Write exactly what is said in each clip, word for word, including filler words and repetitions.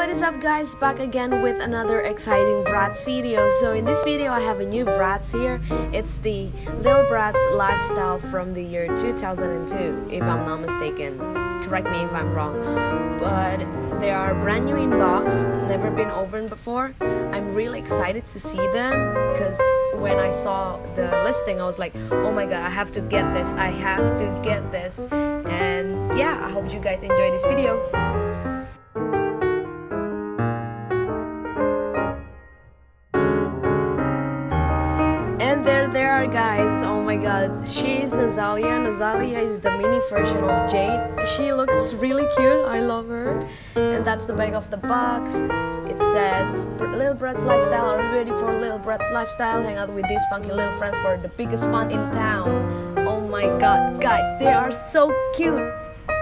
What is up, guys? Back again with another exciting Bratz video. So in this video I have a new Bratz here. It's the Lil Bratz lifestyle from the year two thousand two, if I'm not mistaken. Correct me if I'm wrong, but they are brand new in box, never been opened before. I'm really excited to see them because when I saw the listing I was like, oh my god, I have to get this, I have to get this. And yeah, I hope you guys enjoy this video. There are, guys. Oh my god, she is Nazalia. Nazalia is the mini version of Jade. She looks really cute, I love her. And that's the back of the box. It says, Lil Bratz lifestyle, are you ready for Lil Bratz lifestyle? Hang out with these funky little friends for the biggest fun in town. Oh my god, guys, they are so cute.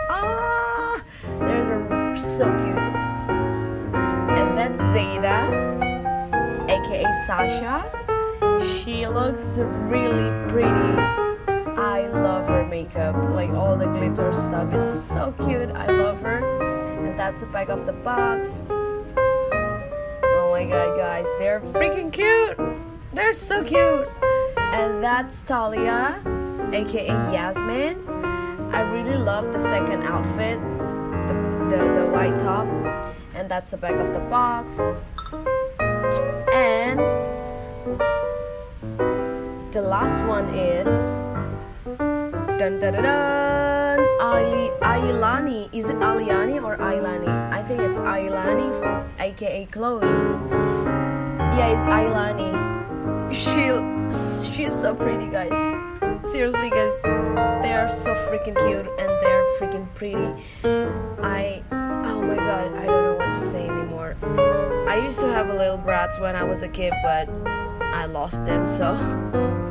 Ah, they're so cute. And that's Zeta, aka Sasha. She looks really pretty. I love her makeup, like all the glitter stuff. It's so cute, I love her. And that's the back of the box. Oh my god, guys, they're freaking cute. They're so cute. And that's Talia, aka Yasmin. I really love the second outfit, the, the, the white top. And that's the back of the box. And the last one is dun, dun, dun, dun, Ali, Ailani. Is it Ailani or Ailani? I think it's Ailani, aka Chloe. Yeah, it's Ailani. She, she's so pretty, guys. Seriously, guys, they are so freaking cute and they're freaking pretty. I, oh my god, I don't know what to say anymore. I used to have a Lil Bratz when I was a kid, but I lost them, so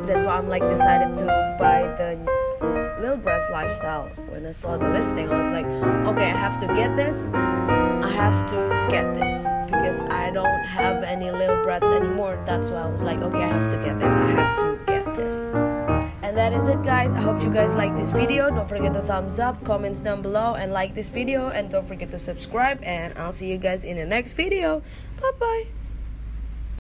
that's why I'm like decided to buy the Lil Bratz lifestyle. When I saw the listing I was like, okay, I have to get this, I have to get this, because I don't have any Lil Bratz anymore. That's why I was like, okay, I have to get this, I have to get this. And that is it, guys. I hope you guys like this video. Don't forget to thumbs up, comments down below, and like this video, and don't forget to subscribe, and I'll see you guys in the next video. Bye bye.